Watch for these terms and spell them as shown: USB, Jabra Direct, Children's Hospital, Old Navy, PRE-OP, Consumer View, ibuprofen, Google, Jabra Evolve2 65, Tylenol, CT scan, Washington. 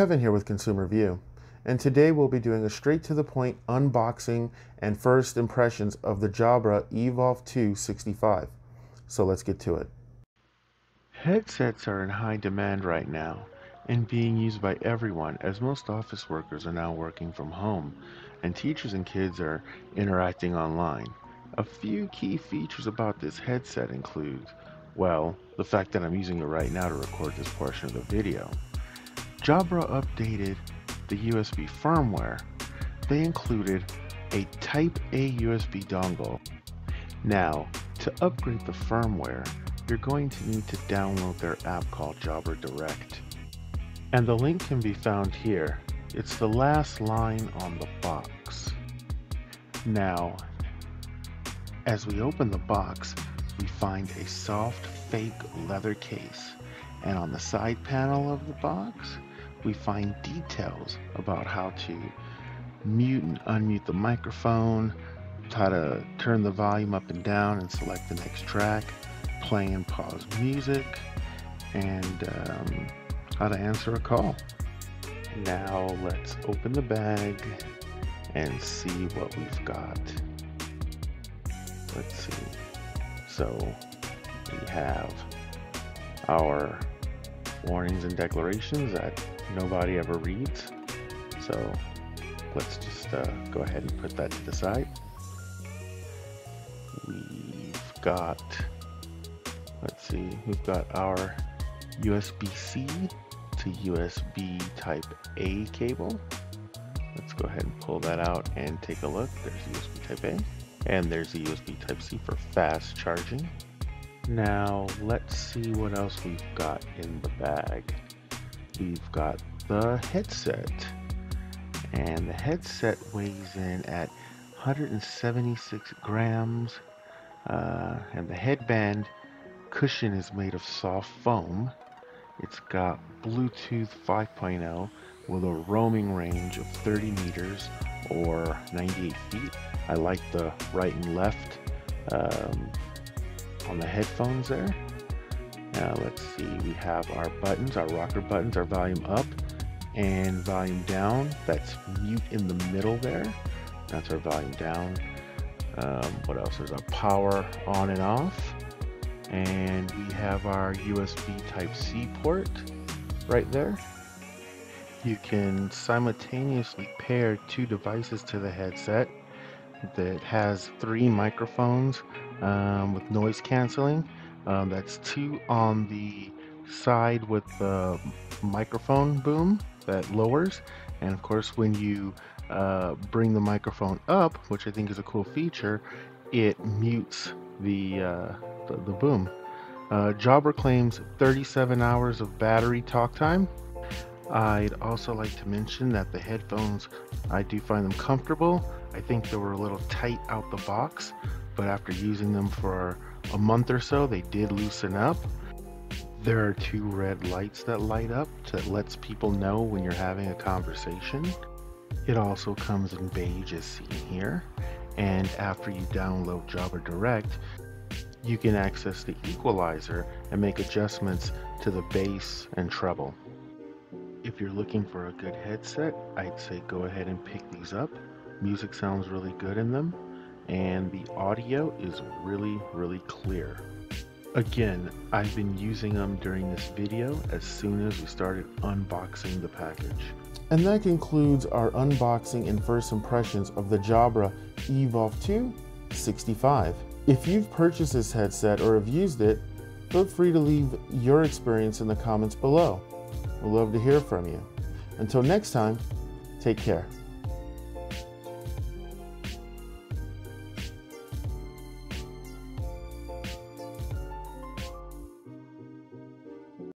Kevin here with Consumer View, and today we'll be doing a straight to the point unboxing and first impressions of the Jabra Evolve2 65. So let's get to it. Headsets are in high demand right now and being used by everyone, as most office workers are now working from home and teachers and kids are interacting online. A few key features about this headset include, well, the fact that I'm using it right now to record this portion of the video. Jabra updated the USB firmware. They included a Type-A USB dongle. Now, to upgrade the firmware, you're going to need to download their app called Jabra Direct. And the link can be found here. It's the last line on the box. Now, as we open the box, we find a soft fake leather case. And on the side panel of the box, we find details about how to mute and unmute the microphone, how to turn the volume up and down and select the next track, play and pause music, and how to answer a call. Now let's open the bag and see what we've got. Let's see. So we have our warnings and declarations that nobody ever reads. So let's just go ahead and put that to the side. We've got our USB-C to USB Type-A cable. Let's go ahead and pull that out and take a look. There's USB Type-A, and there's the USB Type-C for fast charging. Now let's see what else we've got in the bag. We've got the headset, and the headset weighs in at 176 grams, and the headband cushion is made of soft foam. It's got Bluetooth 5.0 with a roaming range of 30 meters or 98 feet. I like the right and left on the headphones there. Now let's see, we have our buttons, our rocker buttons, our volume up and volume down. That's mute in the middle there. That's our volume down. What else? There's our power on and off. And we have our USB Type-C port right there. You can simultaneously pair two devices to the headset that has three microphones with noise canceling. That's two on the side with the microphone boom that lowers, and of course when you bring the microphone up, which I think is a cool feature, it mutes the boom. Jabra claims 37 hours of battery talk time. I'd also like to mention that the headphones, I do find them comfortable. I think they were a little tight out the box, but after using them for a month or so, they did loosen up. There are two red lights that light up that lets people know when you're having a conversation. It also comes in beige as seen here. And after you download Jabra Direct, you can access the equalizer and make adjustments to the bass and treble. If you're looking for a good headset, I'd say go ahead and pick these up. Music sounds really good in them, and the audio is really clear. Again, I've been using them during this video as soon as we started unboxing the package. And that concludes our unboxing and first impressions of the Jabra Evolve2 65. If you've purchased this headset or have used it, feel free to leave your experience in the comments below. We'd love to hear from you. Until next time, take care.